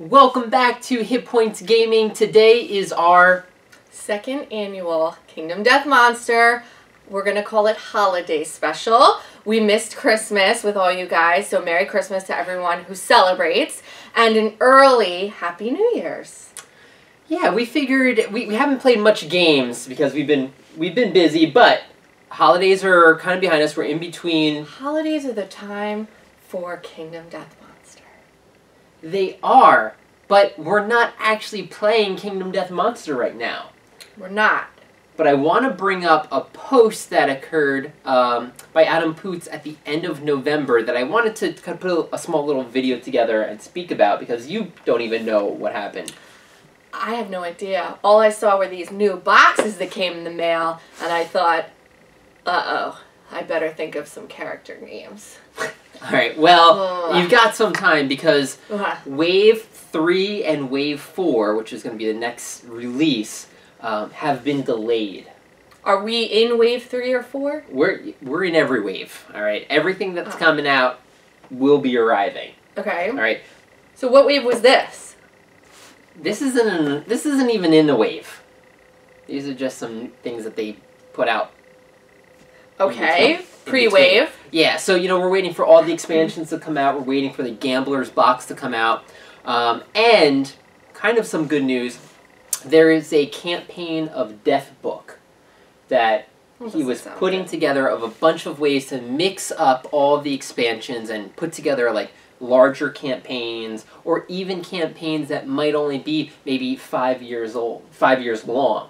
Welcome back to Hit Points Gaming. Today is our second annual Kingdom Death Monster. We're going to call it Holiday Special. We missed Christmas with all you guys, so Merry Christmas to everyone who celebrates, and an early Happy New Year's. Yeah, we figured we haven't played much games because we've been busy, but holidays are kind of behind us. We're in between. Holidays are the time for Kingdom Death Monster. They are, but we're not actually playing Kingdom Death Monster right now. We're not. But I want to bring up a post that occurred by Adam Poots at the end of November that I wanted to kind of put a small little video together and speak about because you don't even know what happened. I have no idea. All I saw were these new boxes that came in the mail, and I thought, uh-oh, I better think of some character names. Alright, well, you've got some time because Wave 3 and Wave 4, which is going to be the next release, have been delayed. Are we in Wave 3 or 4? We're in every wave, alright? Everything that's coming out will be arriving. Okay. Alright. So what wave was this? This isn't even in the wave. These are just some things that they put out. Okay, pre-wave. Yeah, so, you know, we're waiting for all the expansions to come out. We're waiting for the Gambler's Box to come out. And, kind of some good news, there is a Campaign of Death Book that he was putting together of a bunch of ways to mix up all the expansions and put together, like, larger campaigns or even campaigns that might only be maybe 5 years old, 5 years long,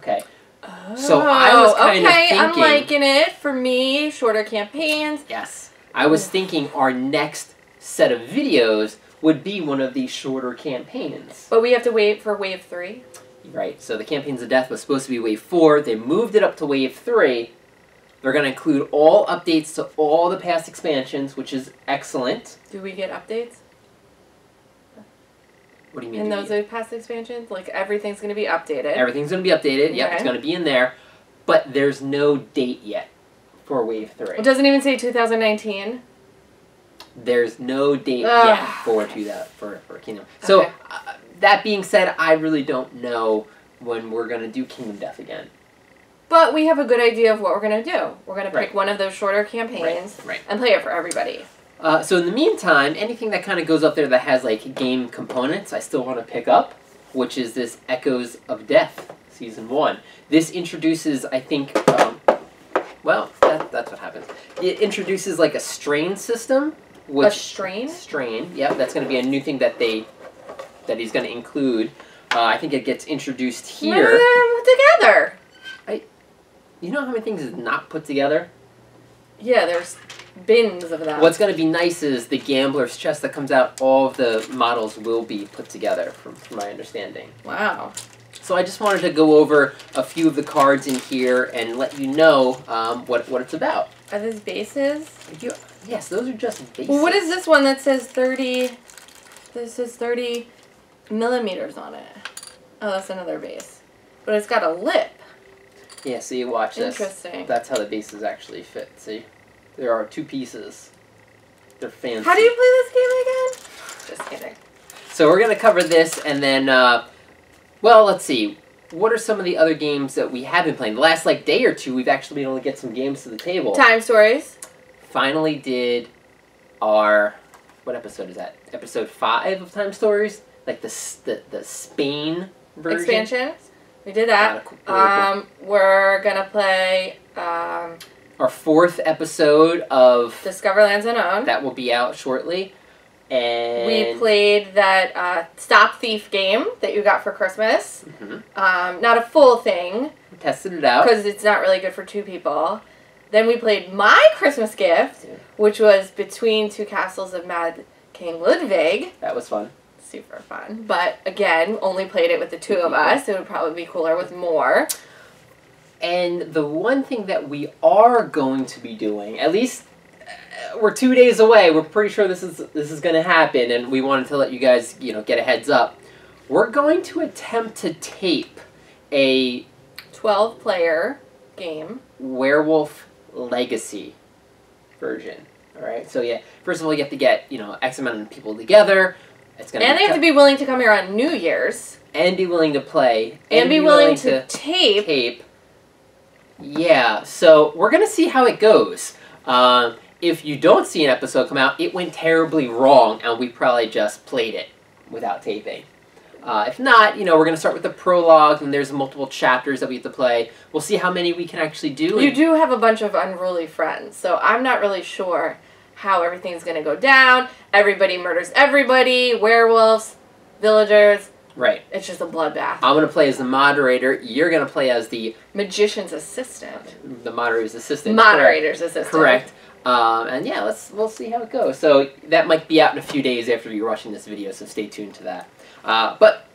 okay? Oh, so I was kind of thinking, I'm liking it. For me, shorter campaigns. Yes. I was thinking our next set of videos would be one of these shorter campaigns. But we have to wait for Wave 3? Right. So the Campaigns of Death was supposed to be Wave 4. They moved it up to Wave 3. They're going to include all updates to all the past expansions, which is excellent. Do we get updates? What do you mean? And those are past expansions? Like, everything's going to be updated. Everything's going to be updated. Okay. Yep, it's going to be in there. But there's no date yet for Wave 3. It doesn't even say 2019. There's no date yet for Kingdom. So, okay. That being said, I really don't know when we're going to do Kingdom Death again. But we have a good idea of what we're going to do. We're going to pick one of those shorter campaigns and play it for everybody. So in the meantime, anything that kind of goes up there that has, like, game components, I still want to pick up, which is this Echoes of Death, Season 1. This introduces, I think, well, that's what happens. It introduces, like, a strain system. Which, a strain? Strain, yeah. That's going to be a new thing that he's going to include. I think it gets introduced here. Together! You know how many things is not put together? Yeah, there's bins of that. What's going to be nice is the Gambler's Chest that comes out, all of the models will be put together, from my understanding. Wow. So I just wanted to go over a few of the cards in here and let you know what it's about. Are those bases? Yes, those are just bases. Well, what is this one that says 30... This says 30 millimeters on it. Oh, that's another base. But it's got a lip. Yeah, so you watch this. Interesting. That's how the bases actually fit, see? There are two pieces. They're fancy. How do you play this game again? Just kidding. So we're going to cover this, and then, well, let's see. What are some of the other games that we have been playing? The last, like, day or two, we've actually been able to get some games to the table. Time Stories. Finally did our, what episode is that? Episode 5 of Time Stories? Like the Spain version? Expansion. We did that. We're going to play, our 4th episode of Discover Lands Unknown. That will be out shortly. And we played that Stop Thief game that you got for Christmas. Mm-hmm. Not a full thing. We tested it out. Because it's not really good for two people. Then we played my Christmas gift, which was Between Two Castles of Mad King Ludwig. That was fun. Super fun. But again, only played it with the two of us. It would probably be cooler with more. And the one thing that we are going to be doing, at least we're 2 days away, we're pretty sure this is going to happen, and we wanted to let you guys, you know, get a heads up. We're going to attempt to tape a 12-player game Werewolf Legacy version. All right? So yeah, first of all, you have to get, you know, X amount of people together. It's gonna. And they have to be willing to come here on New Year's. And be willing to play. And be willing to tape. Yeah, so we're going to see how it goes. If you don't see an episode come out, it went terribly wrong, and we probably just played it without taping. If not, you know, we're going to start with the prologue, and there's multiple chapters that we have to play. We'll see how many we can actually do. You do have a bunch of unruly friends, so I'm not really sure how everything's going to go down. Everybody murders everybody, werewolves, villagers. Right. It's just a bloodbath. I'm going to play as the moderator. You're going to play as the... Magician's assistant. The moderator's assistant. Moderator's assistant. Correct. And yeah, we'll see how it goes. So that might be out in a few days after you're watching this video, so stay tuned to that. But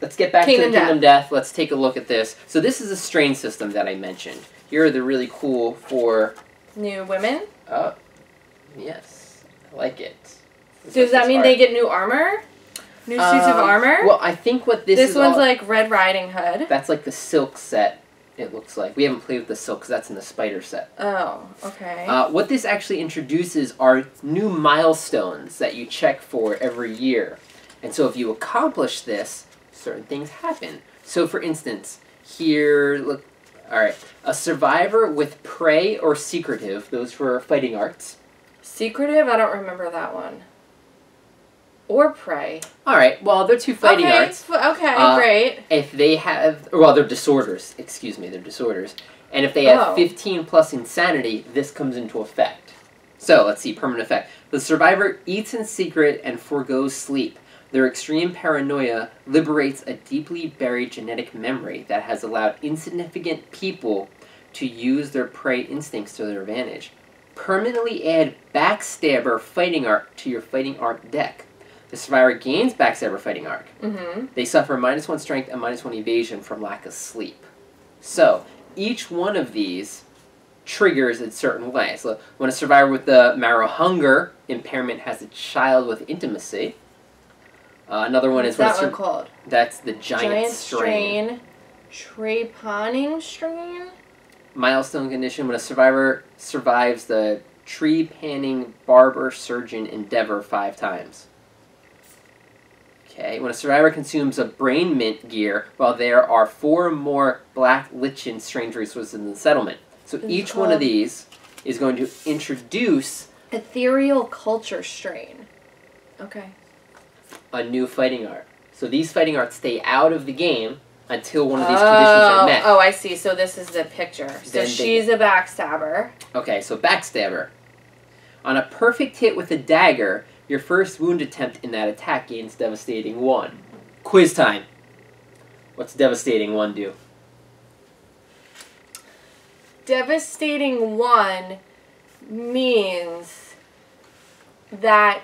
let's get back to Kingdom Death. Let's take a look at this. So this is a strain system that I mentioned. Here are the really cool for... New women? Oh, yes. I like it. Does that mean they get new armor? New suits of armor? Well, I think what this is... This one's like Red Riding Hood. That's like the silk set, it looks like. We haven't played with the silk because that's in the spider set. Oh, okay. What this actually introduces are new milestones that you check for every year. And so if you accomplish this, certain things happen. So for instance, here... look. Alright. A survivor with prey or secretive. Those were fighting arts. Secretive? I don't remember that one. Or prey. All right. Well, they're two fighting arts. Okay. Great. If they have, well, they're disorders. Excuse me, they're disorders. And if they have 15 plus insanity, this comes into effect. So let's see permanent effect. The survivor eats in secret and forgoes sleep. Their extreme paranoia liberates a deeply buried genetic memory that has allowed insignificant people to use their prey instincts to their advantage. Permanently add backstabber fighting art to your fighting art deck. The survivor gains backstabber fighting arc. Mm-hmm. They suffer -1 strength and -1 evasion from lack of sleep. So, each one of these triggers in certain ways. So, when a survivor with the marrow hunger impairment has a child with intimacy. Another one is... What's that one called? That's the giant strain. Trepanning strain? Milestone condition. When a survivor survives the trepanning barber surgeon endeavor 5 times. Okay, when a survivor consumes a brain mint gear, well, there are 4 more black lichen strange resources in the settlement. So each one of these is going to introduce... Ethereal culture strain. Okay. A new fighting art. So these fighting arts stay out of the game until one of these conditions are met. Oh, I see. So this is the picture. So she's a backstabber. Okay, so backstabber. On a perfect hit with a dagger... Your first wound attempt in that attack gains devastating 1. Quiz time. What's devastating 1 do? Devastating 1 means that...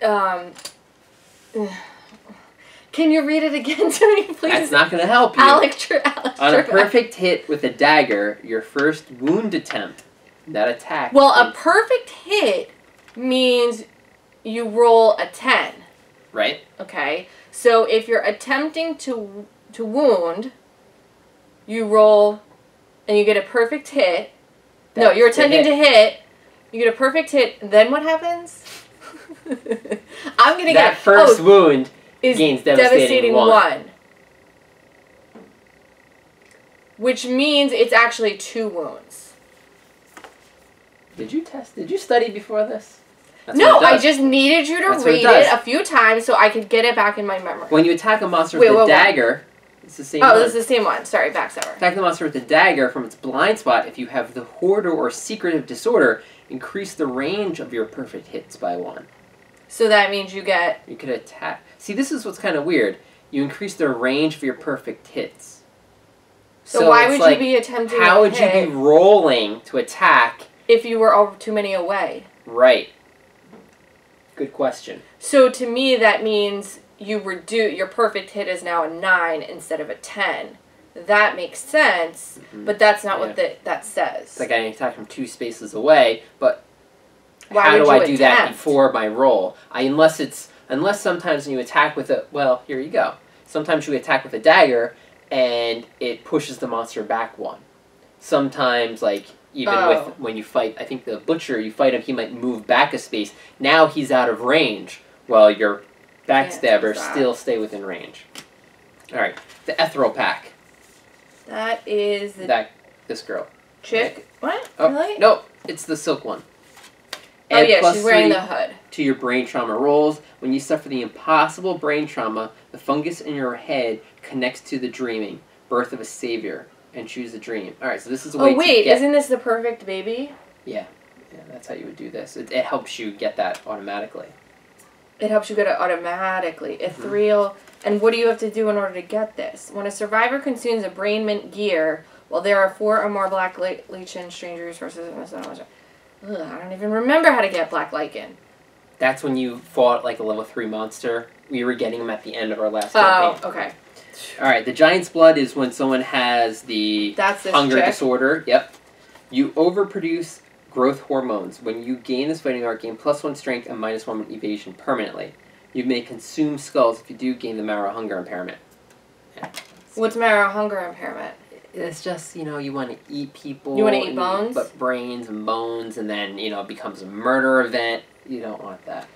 Can you read it again to me, please? That's not going to help you. On a perfect hit with a dagger, your first wound attempt in that attack... Well, a perfect hit... means you roll a 10. Right. Okay. So if you're attempting to wound, you roll and you get a perfect hit. That's no, you're attempting to hit. You get a perfect hit. Then what happens? I'm going to get... That first wound gains devastating 1. Which means it's actually 2 wounds. Did you test? Did you study before this? No, I just needed you to read it a few times so I could get it back in my memory. When you attack a monster with a dagger, it's the same one. Oh, it's the same one. Sorry, backstabber. Attack the monster with a dagger from its blind spot. If you have the hoarder or secretive disorder, increase the range of your perfect hits by 1. So that means you get... You could attack... See, this is what's kind of weird. You increase the range of your perfect hits. So why would you be attempting to hit? How would you be rolling to attack... If you were all too many away. Right. Good question. So to me, that means you reduce your perfect hit is now a 9 instead of a 10. That makes sense, but that's not what that says. It's like I attack from 2 spaces away, but how do I do that before my roll? Unless sometimes when you attack with a here you go. Sometimes you attack with a dagger, and it pushes the monster back 1. Sometimes when you fight, I think the butcher, you fight him, he might move back a space. Now he's out of range. while your backstabbers still stay within range. All right, the ethereal pack. That is the this girl. Chick? Right. What? Oh, really? No, it's the silk one. Add yeah, she's wearing the hood. To your brain trauma rolls. When you suffer the impossible brain trauma, the fungus in your head connects to the dreaming, birth of a savior, and choose the dream. All right, so this is a way to get... isn't this the perfect baby? Yeah. Yeah, that's how you would do this. It helps you get that automatically. It helps you get it automatically. Ethereal. And what do you have to do in order to get this? When a survivor consumes a brain mint gear, well, there are 4 or more black lichen stranger resources. Ugh, I don't even remember how to get black lichen. That's when you fought like a level 3 monster. We were getting them at the end of our last campaign. Oh, okay. All right. The giant's blood is when someone has the hunger disorder. Yep. You overproduce growth hormones. When you gain this fighting art, gain +1 strength and -1 evasion permanently. You may consume skulls if you do gain the marrow hunger impairment. Yeah. What's marrow hunger impairment? It's just, you know, you want to eat people. You want to eat bones? But brains and bones, and then, you know, it becomes a murder event. You don't want that.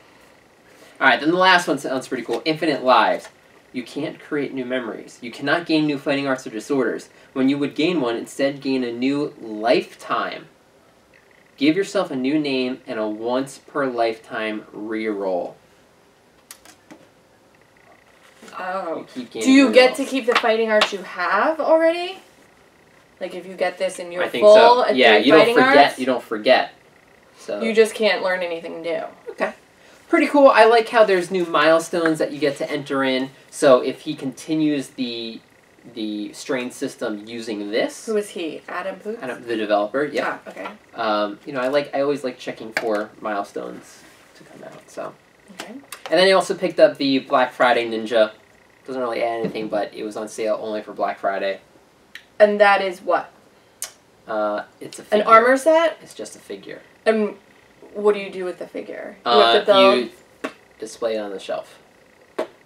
All right, then the last one sounds pretty cool. Infinite lives. You can't create new memories. You cannot gain new fighting arts or disorders. When you would gain one, instead gain a new lifetime. Give yourself a new name and a once-per-lifetime reroll. Oh. Do you get to keep the fighting arts you have already? Like if you get this and you're full, yeah, you don't forget. You don't forget. So you just can't learn anything new. Okay, pretty cool. I like how there's new milestones that you get to enter in. So if he continues the strain system using this, who is he? Adam Poots? Adam, the developer. Yeah. Ah, okay. You know, I always like checking for milestones to come out. So. Okay. And then he also picked up the Black Friday Ninja. Doesn't really add anything, but it was on sale only for Black Friday. And that is what? It's a figure. An armor set? It's just a figure. And what do you do with the figure? You have to build... You display it on the shelf.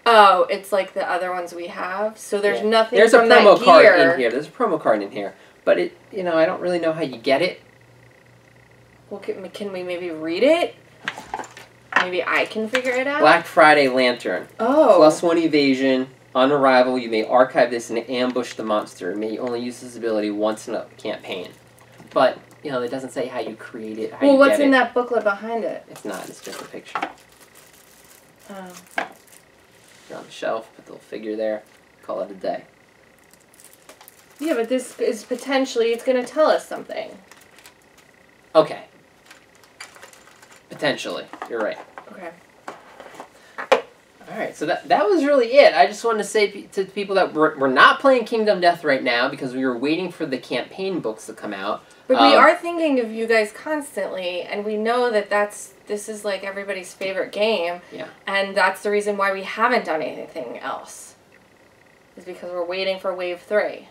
Oh, it's like the other ones we have? So there's nothing there's from that gear. There's a promo card in here. There's a promo card in here. But, it, you know, I don't really know how you get it. Well, can we maybe read it? Maybe I can figure it out? Black Friday Lantern. Oh. +1 evasion. On arrival, you may archive this and ambush the monster. You may only use this ability once in a campaign. But, you know, it doesn't say how you create it, how you get it. Well, what's in that booklet behind it? It's not. It's just a picture. Oh. You're on the shelf. Put the little figure there. Call it a day. Yeah, but this is potentially, it's going to tell us something. Okay. Potentially. You're right. Okay. All right, so that was really it. I just wanted to say to people that we're not playing Kingdom Death right now because we were waiting for the campaign books to come out. But we are thinking of you guys constantly, and we know that this is like everybody's favorite game. Yeah. And that's the reason why we haven't done anything else. Is because we're waiting for Wave 3.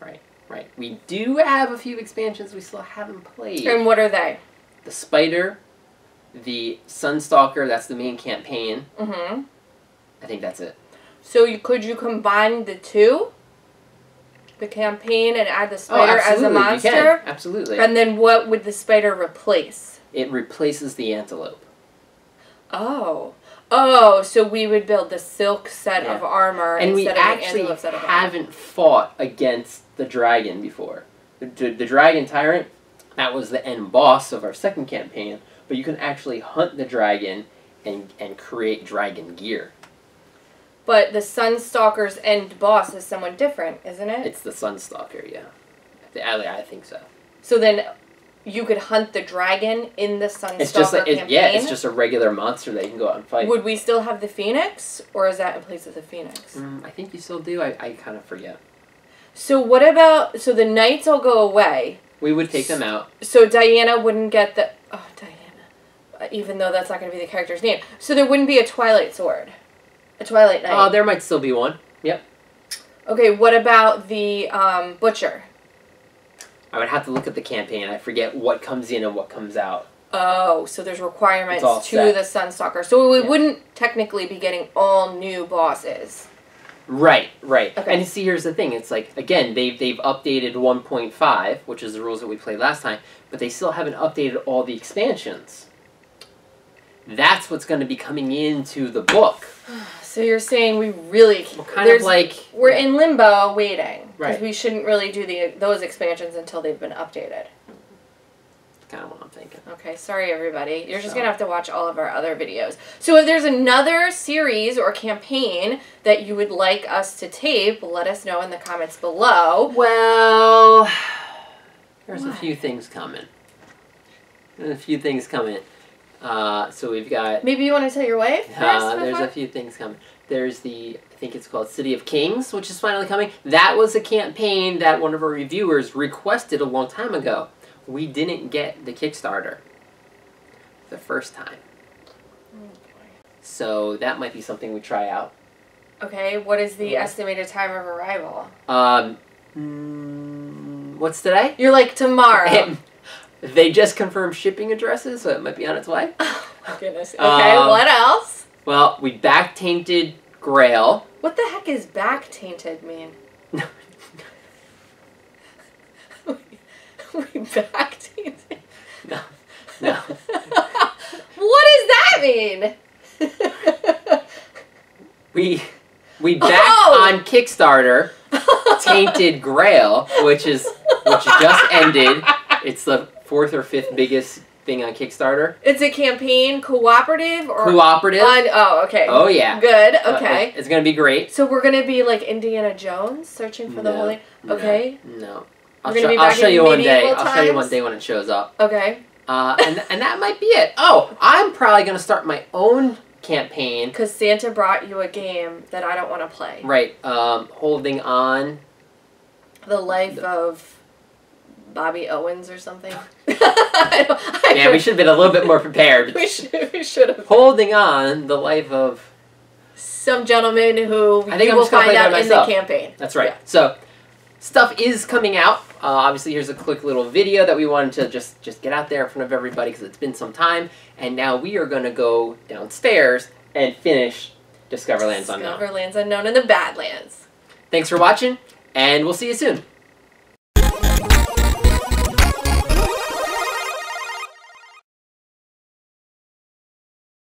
Right, right. We do have a few expansions we still haven't played. And what are they? The Spider, the Sunstalker, that's the main campaign. Mm-hmm. I think that's it. So could you combine the two? The campaign and add the spider as a monster? You can. Absolutely. And then what would the spider replace? It replaces the antelope. Oh. Oh, so we would build the silk set of armor and instead of the antelope set of armor. And we actually haven't fought against the dragon before. The dragon tyrant, that was the end boss of our second campaign, but you can actually hunt the dragon and create dragon gear. But the Sunstalker's end boss is someone different, isn't it? It's the Sunstalker, yeah. I think so. So then you could hunt the dragon in the Sunstalker campaign? Yeah, it's just a regular monster that you can go out and fight. Would we still have the Phoenix, or is that in place of the Phoenix? I think you still do. I kind of forget. So what about... So the knights all go away. We would take them out. So Diana wouldn't get the... Oh, Diana. Even though that's not going to be the character's name. So there wouldn't be a Twilight Sword. Twilight Knight. Oh, there might still be one. Yep. Okay, what about the Butcher? I would have to look at the campaign. I forget what comes in and what comes out. Oh, so there's requirements to the Sunstalker. So we wouldn't technically be getting all new bosses. Right, right. Okay. And see, here's the thing. It's like, again, they've updated 1.5, which is the rules that we played last time, but they still haven't updated all the expansions. That's what's going to be coming into the book. So you're saying we really we're in limbo waiting because we shouldn't really do those expansions until they've been updated. Kind of what I'm thinking. Okay, sorry everybody. You're just gonna have to watch all of our other videos. So if there's another series or campaign that you would like us to tape, let us know in the comments below. Well, there's a few things coming. There's a few things coming. So we've got... Maybe you want to tell your wife first? There's a few things coming. There's the, I think it's called City of Kings, which is finally coming. That was a campaign that one of our reviewers requested a long time ago. We didn't get the Kickstarter the first time. So that might be something we try out. Okay, what is the estimated time of arrival? What's today? You're like tomorrow. They just confirmed shipping addresses, so it might be on its way. Oh my goodness. Okay, what else? Well, we back tainted Grail. What the heck is back tainted mean? We back tainted? No. No. What does that mean? we back on Kickstarter Tainted Grail, which just ended. It's the 4th or 5th biggest thing on Kickstarter. It's a campaign, cooperative or cooperative. Oh, okay. Oh yeah. Good. Okay. It's gonna be great. So we're gonna be like Indiana Jones, searching for the holy. Okay. No. I'll show you one day. I'll show you one day when it shows up. Okay. And that might be it. Oh, I'm probably gonna start my own campaign because Santa brought you a game that I don't want to play. Right. Holding on. The life of Bobby Owens or something. Yeah, we should have been a little bit more prepared. we should have. Holding on the life of some gentleman who I think we'll find out in the campaign. That's right. Yeah. So stuff is coming out. Obviously, here's a quick little video that we wanted to just get out there in front of everybody because it's been some time. And now we are going to go downstairs and finish Discover Lands Unknown. Discover Lands Unknown in the Badlands. Thanks for watching, and we'll see you soon.